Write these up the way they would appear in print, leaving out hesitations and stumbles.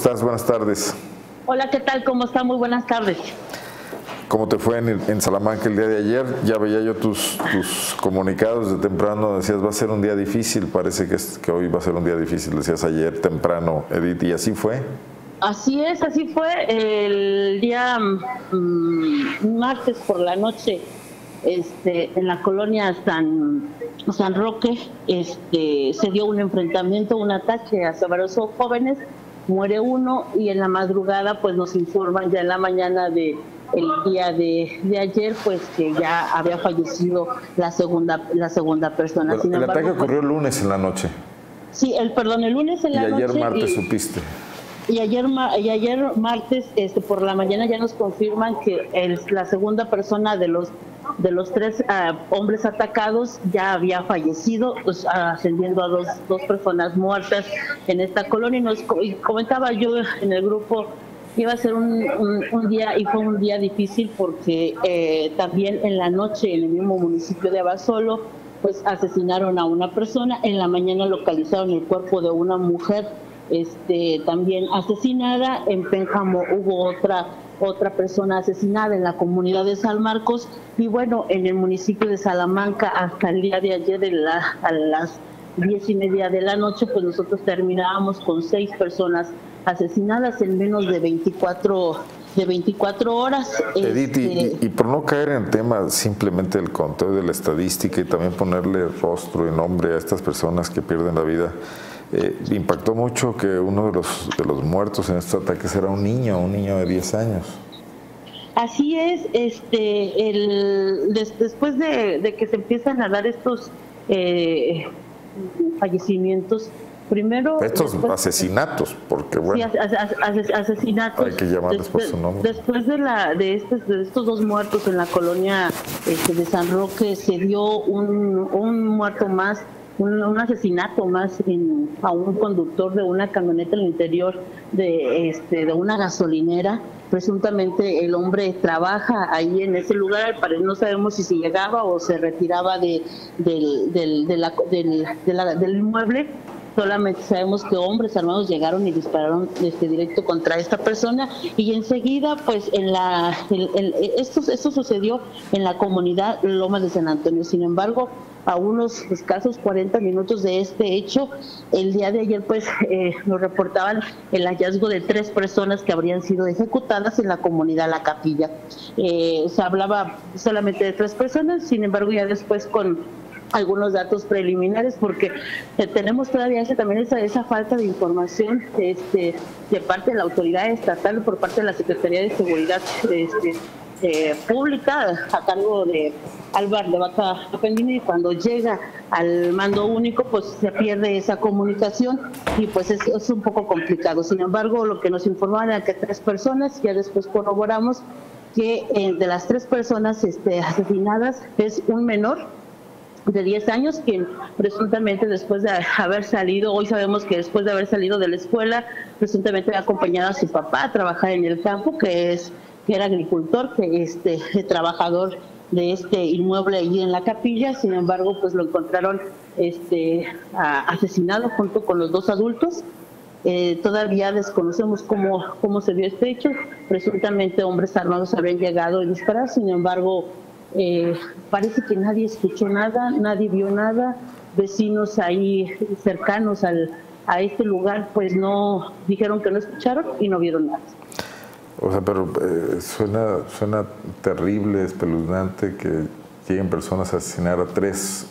estás? Buenas tardes. Hola, ¿qué tal? ¿Cómo está? Muy buenas tardes. ¿Cómo te fue en Salamanca el día de ayer? Ya veía yo tus comunicados de temprano, decías va a ser un día difícil, parece que hoy va a ser un día difícil, decías ayer temprano, Edith, ¿y así fue? Así es, así fue. El día martes por la noche, en la colonia San Roque, se dio un enfrentamiento, un ataque hacia varios jóvenes, muere uno, y en la madrugada pues nos informan ya en la mañana el día de ayer, pues que ya había fallecido la segunda persona. Pero el ataque ocurrió el lunes en la noche. Sí, el lunes en la noche. Y ayer martes supiste. Y ayer martes por la mañana ya nos confirman que la segunda persona de los tres hombres atacados ya había fallecido, pues, ascendiendo a dos personas muertas en esta colonia. Y comentaba yo en el grupo que iba a ser un día, y fue un día difícil porque también en la noche en el mismo municipio de Abasolo pues asesinaron a una persona, en la mañana localizaron el cuerpo de una mujer también asesinada. En Pénjamo hubo otra persona asesinada en la comunidad de San Marcos, y bueno, en el municipio de Salamanca hasta el día de ayer a las 10:30 de la noche pues nosotros terminábamos con 6 personas asesinadas en menos de 24 horas. Edith, y por no caer en tema simplemente el conteo de la estadística y también ponerle rostro y nombre a estas personas que pierden la vida, impactó mucho que uno de los muertos en estos ataques era un niño de 10 años. Así es, después de que se empiezan a dar estos fallecimientos, primero estos asesinatos, porque bueno, sí, asesinatos, hay que llamarles por su nombre. Después de estos 2 muertos en la colonia de San Roque, se dio un muerto más, un asesinato más a un conductor de una camioneta en el interior de una gasolinera. Presuntamente el hombre trabaja ahí en ese lugar, no sabemos si se llegaba o se retiraba del inmueble. Solamente sabemos que hombres armados llegaron y dispararon directo contra esta persona, y enseguida pues esto sucedió en la comunidad Lomas de San Antonio. Sin embargo, a unos escasos 40 minutos de este hecho, el día de ayer pues nos reportaban el hallazgo de 3 personas que habrían sido ejecutadas en la comunidad La Capilla. Se hablaba solamente de 3 personas, sin embargo ya después con algunos datos preliminares, porque tenemos todavía también esa falta de información de parte de la autoridad estatal, por parte de la Secretaría de Seguridad Pública, a cargo de Álvaro de Vaca, y cuando llega al mando único pues se pierde esa comunicación, y pues es un poco complicado. Sin embargo, lo que nos informaban era que 3 personas, ya después corroboramos que de las 3 personas asesinadas es un menor de 10 años, quien presuntamente después de haber salido, hoy sabemos que después de haber salido de la escuela, presuntamente había acompañado a su papá a trabajar en el campo, que era agricultor, que trabajador de este inmueble allí en La Capilla. Sin embargo, pues lo encontraron asesinado junto con los 2 adultos. Todavía desconocemos cómo se dio este hecho. Presuntamente hombres armados habrían llegado a disparar, sin embargo, parece que nadie escuchó nada, nadie vio nada. Vecinos ahí cercanos a este lugar pues no dijeron, que no escucharon y no vieron nada. O sea, pero suena terrible, espeluznante que lleguen personas a asesinar a tres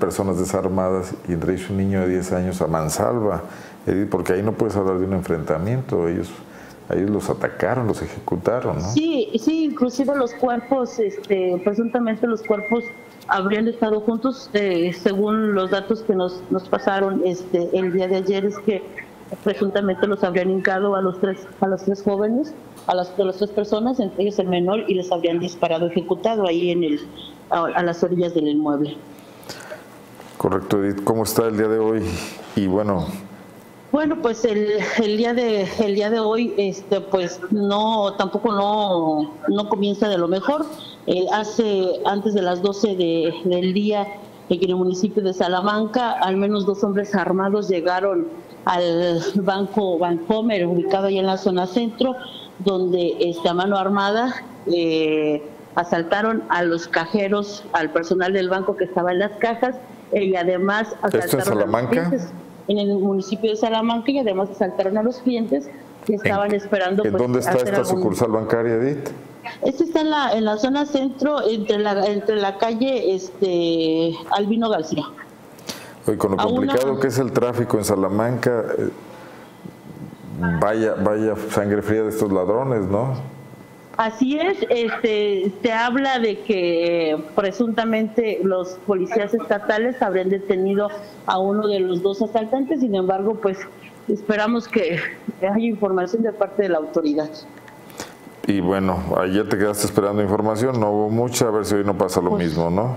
personas desarmadas, y entre ellos un niño de 10 años a mansalva, porque ahí no puedes hablar de un enfrentamiento. Ellos los atacaron, los ejecutaron, ¿no? Sí, inclusive los cuerpos, presuntamente los cuerpos habrían estado juntos. Según los datos que nos pasaron el día de ayer, es que presuntamente los habrían hincado a los tres jóvenes, a las 3 personas, entre ellos el menor, y les habrían disparado, ejecutado ahí a las orillas del inmueble. Correcto, Edith. ¿Cómo está el día de hoy? Y bueno, pues el día de hoy pues tampoco comienza de lo mejor. Antes de las 12 del día, en el municipio de Salamanca, al menos 2 hombres armados llegaron al banco Bancomer, ubicado allá en la zona centro, donde a mano armada asaltaron a los cajeros, al personal del banco que estaba en las cajas, y además asaltaron a los clientes en el municipio de Salamanca, y además asaltaron a los clientes que estaban esperando. ¿En dónde está esta sucursal bancaria, Edith? Esta está en la zona centro, entre la calle Albino García. Y con lo complicado que es el tráfico en Salamanca, vaya sangre fría de estos ladrones, ¿no? Así es, se habla de que presuntamente los policías estatales habrían detenido a uno de los dos asaltantes. Sin embargo, pues esperamos que haya información de parte de la autoridad. Y bueno, ayer te quedaste esperando información, no hubo mucha, a ver si hoy no pasa lo mismo, ¿no?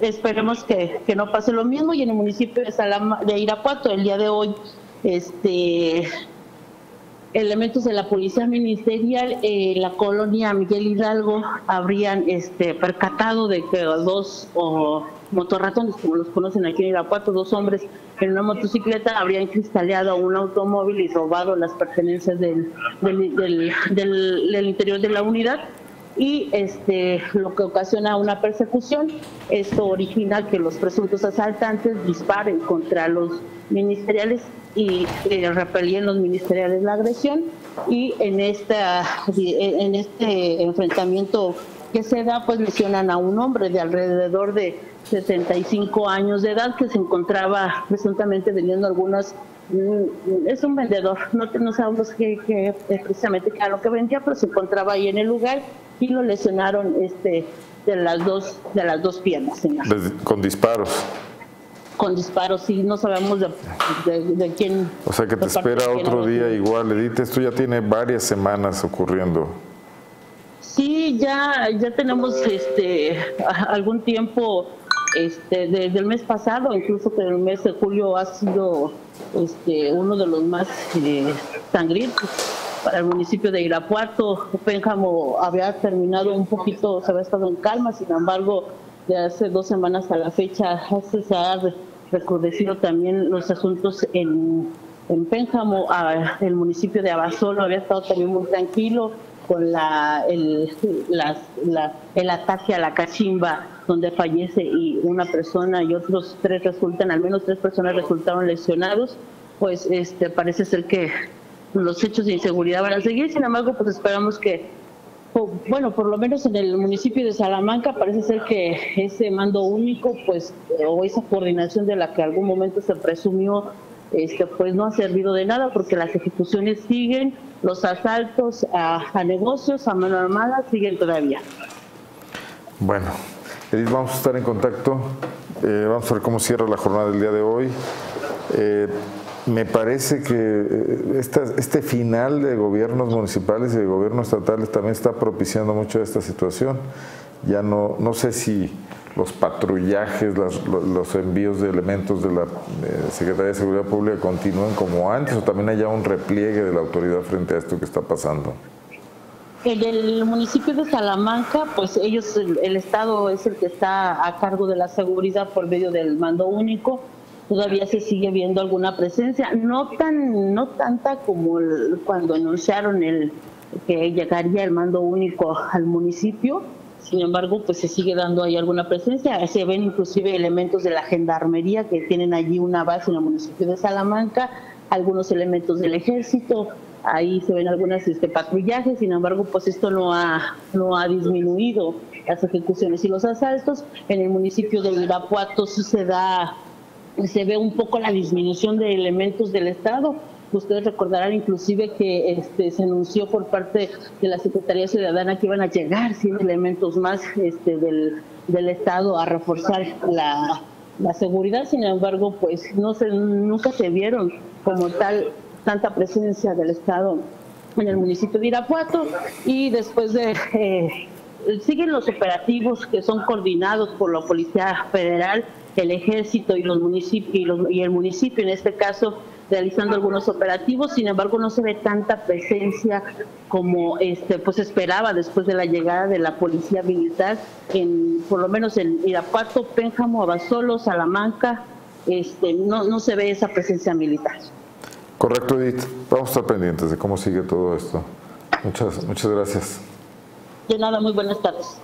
Esperemos que no pase lo mismo. Y en el municipio de Irapuato, el día de hoy, elementos de la policía ministerial en la colonia Miguel Hidalgo habrían percatado de que dos motorratones, como los conocen aquí en Irapuato, dos hombres en una motocicleta, habrían cristaleado un automóvil y robado las pertenencias del interior de la unidad, y lo que ocasiona una persecución. Esto origina que los presuntos asaltantes disparen contra los ministeriales y repelían los ministeriales la agresión, y en este enfrentamiento que se da, pues lesionan a un hombre de alrededor de 75 años de edad que se encontraba presuntamente vendiendo algunas... Es un vendedor, no sabemos precisamente qué era lo que vendía, pero se encontraba ahí en el lugar y lo lesionaron de las dos piernas, señor. Con disparos. Con disparos, sí, no sabemos de quién. O sea que te espera otro día igual, Edith. Esto ya tiene varias semanas ocurriendo. Sí, ya tenemos algún tiempo, desde el mes pasado, incluso que el mes de julio ha sido uno de los más sangrientos para el municipio de Irapuato. Pénjamo había terminado un poquito, se había estado en calma, sin embargo, de hace 2 semanas a la fecha se ha recrudecido también los asuntos en Pénjamo. El municipio de Abasolo había estado también muy tranquilo con el ataque a la cachimba, donde fallece y una persona y otros 3 resultan, al menos 3 personas resultaron lesionados. Pues parece ser que los hechos de inseguridad van a seguir. Sin embargo, pues esperamos que, bueno, por lo menos en el municipio de Salamanca parece ser que ese mando único, pues, o esa coordinación de la que algún momento se presumió, pues no ha servido de nada, porque las ejecuciones siguen, los asaltos a negocios a mano armada siguen todavía. Bueno, Edith, vamos a estar en contacto, vamos a ver cómo cierra la jornada del día de hoy. Me parece que este final de gobiernos municipales y de gobiernos estatales también está propiciando mucho esta situación. Ya no sé si los patrullajes, los envíos de elementos de la Secretaría de Seguridad Pública continúen como antes, o también haya un repliegue de la autoridad frente a esto que está pasando. En el municipio de Salamanca, pues ellos, el Estado es el que está a cargo de la seguridad por medio del mando único. Todavía se sigue viendo alguna presencia, no tanta como cuando anunciaron que llegaría el mando único al municipio. Sin embargo, pues se sigue dando ahí alguna presencia. Se ven inclusive elementos de la Gendarmería que tienen allí una base en el municipio de Salamanca, algunos elementos del Ejército. Ahí se ven algunos patrullajes. Sin embargo, pues esto no ha disminuido las ejecuciones y los asaltos. En el municipio de Irapuato sí se ve un poco la disminución de elementos del Estado. Ustedes recordarán inclusive que se anunció por parte de la Secretaría Ciudadana que iban a llegar 100 elementos más del Estado a reforzar la seguridad. Sin embargo, pues nunca se vieron como tal tanta presencia del Estado en el municipio de Irapuato. Y después siguen los operativos que son coordinados por la Policía Federal, el Ejército y el municipio, en este caso, realizando algunos operativos. Sin embargo, no se ve tanta presencia como pues esperaba después de la llegada de la policía militar, por lo menos en Irapuato, Pénjamo, Abasolo, Salamanca. No se ve esa presencia militar. Correcto, Edith. Vamos a estar pendientes de cómo sigue todo esto. Muchas gracias. De nada, muy buenas tardes.